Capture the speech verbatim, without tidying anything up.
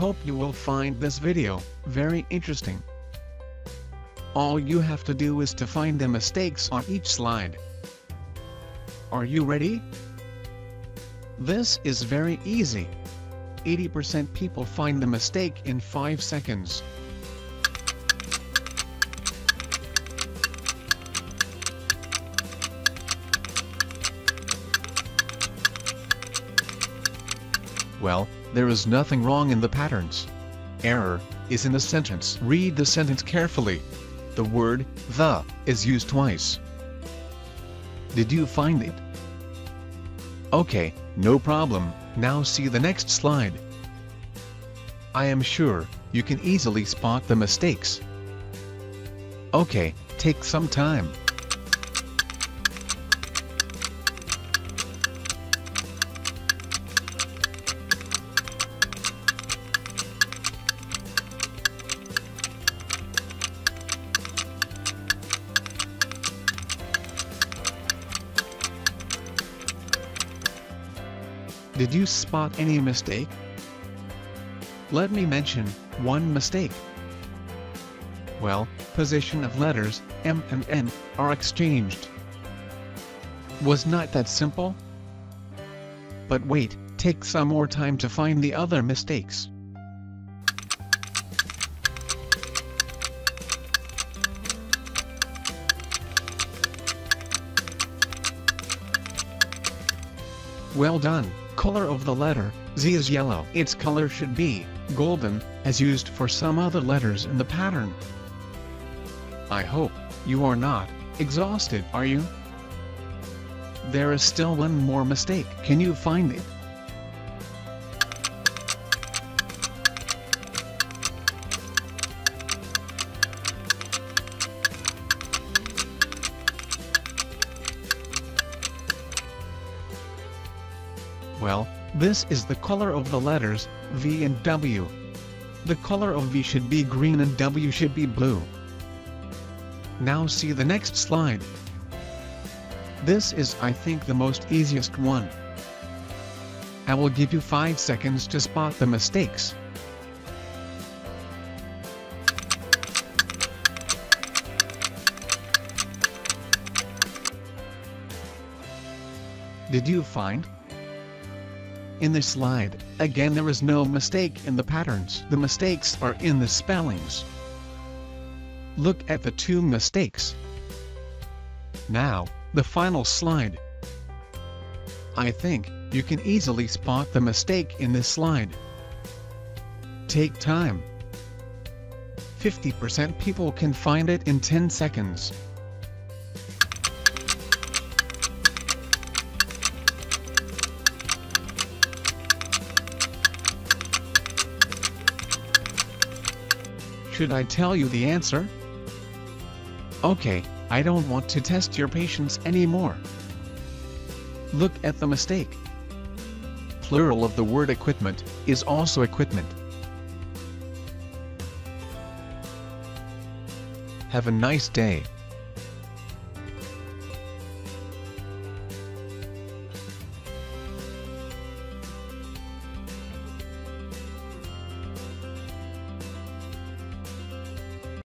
hope you will find this video very interesting. All you have to do is to find the mistakes on each slide. Are you ready? This is very easy. eighty percent people find the mistake in five seconds. Well, there is nothing wrong in the patterns. Error is in the sentence. Read the sentence carefully. The word "the" is used twice. Did you find it? Okay, no problem. Now see the next slide. I am sure you can easily spot the mistakes. Okay, take some time. Did you spot any mistake? Let me mention one mistake. Well, position of letters M and N are exchanged. Was not that simple? But wait, take some more time to find the other mistakes. Well done. Color of the letter Z is yellow. Its color should be golden, as used for some other letters in the pattern. I hope you are not exhausted, are you? There is still one more mistake. Can you find it? Well, this is the color of the letters V and W. The color of V should be green and W should be blue. Now see the next slide. This is, I think, the most easiest one. I will give you five seconds to spot the mistakes. Did you find? In this slide, again, there is no mistake in the patterns. The mistakes are in the spellings. Look at the two mistakes. Now, the final slide. I think you can easily spot the mistake in this slide. Take time. fifty percent people can find it in ten seconds. Should I tell you the answer? Okay, I don't want to test your patience anymore. Look at the mistake. Plural of the word equipment is also equipment. Have a nice day.